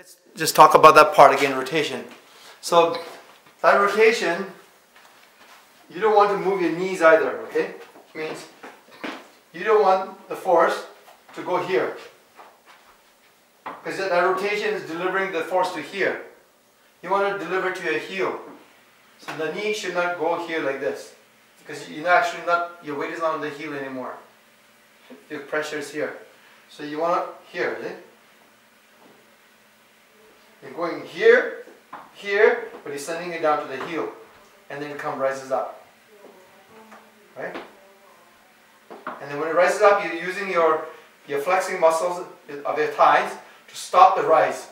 Let's just talk about that part again, rotation. So that rotation, you don't want to move your knees either, okay? Which means you don't want the force to go here, because that rotation is delivering the force to here. You want to deliver to your heel. So the knee should not go here like this, because you're actually not, your weight is not on the heel anymore. Your pressure is here. So you want to here, okay? You're going here, here, but he's sending it down to the heel, and then it rises up, right? And then when it rises up, you're using your flexing muscles of your thighs to stop the rise.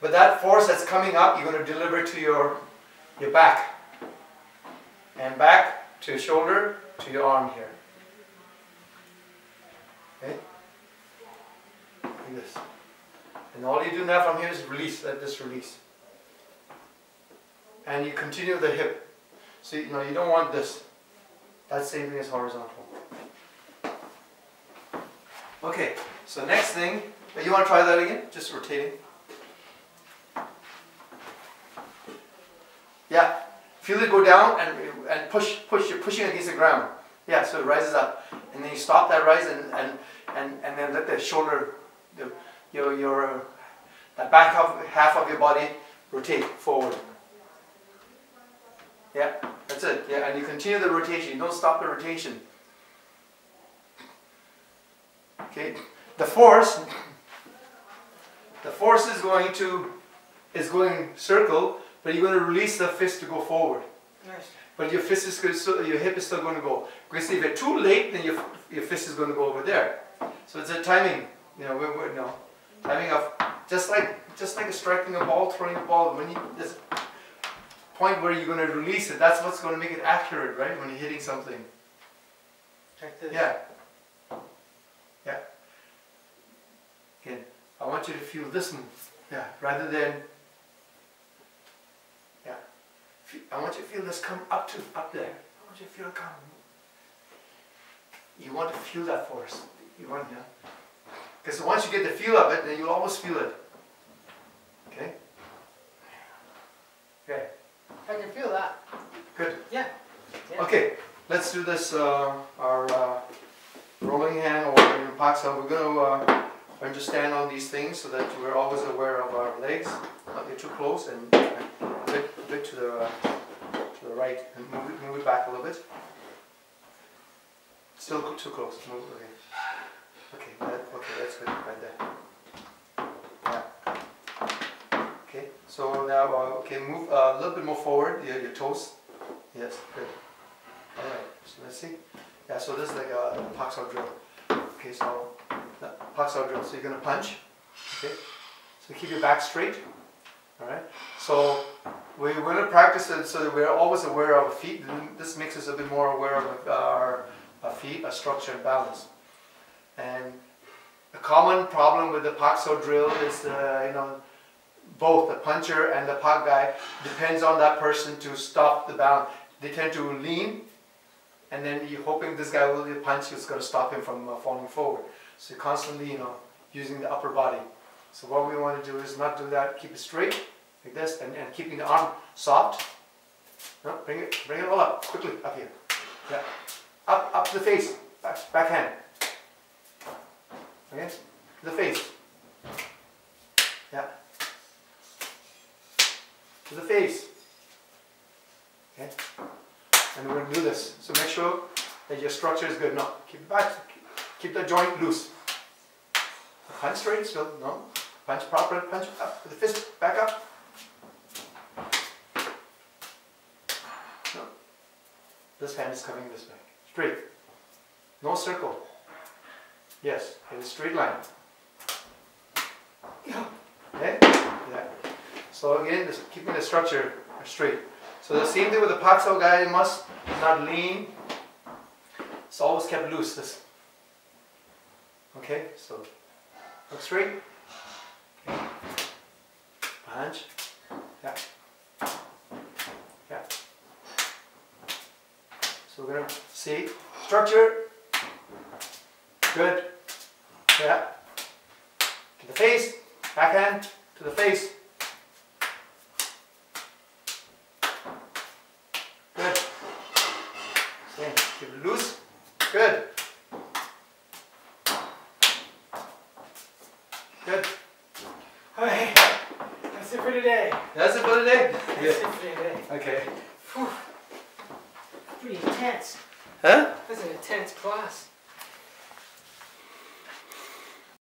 But that force that's coming up, you're going to deliver to your back, and back to your shoulder, to your arm here. Okay, like this. And all you do now from here is release, let this release. And you continue the hip. So you know you don't want this. That's same thing as horizontal. Okay, so next thing, you want to try that again? Just rotating. Yeah. Feel it go down and push, you're pushing against the ground. Yeah, so it rises up. And then you stop that rise and then let the shoulder, the back half of your body rotate forward. Yeah, that's it. Yeah, and you continue the rotation. You don't stop the rotation. Okay, the force is going circle, but you're going to release the fist to go forward. Nice. But your fist is still, your hip is still going to go. Because if you're too late, then your fist is going to go over there. So it's a timing. You know, timing of just like striking a ball, throwing a ball. When you this point where you're going to release it, that's what's going to make it accurate, right? When you're hitting something. Check this. Yeah. Yeah. Again, I want you to feel this move. Yeah. Rather than. Yeah. I want you to feel this come up there. I want you to feel it come. You want to feel that force. You want to. Yeah? Because once you get the feel of it, then you'll always feel it. Okay? Okay. I can feel that. Good. Yeah. Yeah. Okay, let's do this, our rolling hand or Vipassana. We're going to learn to stand on these things so that we're always aware of our legs. Not get too close and a bit to the right. And move it back a little bit. Still too close. Move it away. Okay, that's good, right there. Yeah. Okay, so now, okay, move a little bit more forward, your toes. Yes, good. All right, so let's see. Yeah, so this is like a Vipassana drill. Okay, so, Vipassana drill, so you're going to punch. Okay, so keep your back straight. All right, so we're going to practice it so that we're always aware of our feet. This makes us a bit more aware of our feet, our structure and balance. And a common problem with the Vipassana drill is both the puncher and the pak guy depends on that person to stop the balance. They tend to lean, and then you're hoping this guy will punch you, it's going to stop him from falling forward. So you're constantly, using the upper body. So what we want to do is not do that. Keep it straight like this, and keeping the arm soft. No, bring it all up quickly up here. Yeah, up the face, back hand. Okay, the face. Yeah. To the face. Okay. And we're going to do this. So make sure that your structure is good. No, keep it back. Keep the joint loose. Punch straight still. No. Punch proper. Punch up. With the fist back up. No. This hand is coming this way. Straight. No circle. Yes, in a straight line. Yeah. Okay? Yeah. So again, just keeping the structure straight. So the same thing with the Vipassana guy, he must not lean. It's always kept loose. This. Okay, so look straight. Okay. Punch. Yeah. Yeah. So we're going to see structure. Good. Yeah. To the face. Backhand to the face. Good. Same. Keep it loose. Good. Good. Alright. That's it for today. That's it for today? That's it for today. Okay. Whew. Pretty intense. Huh? That's an intense class.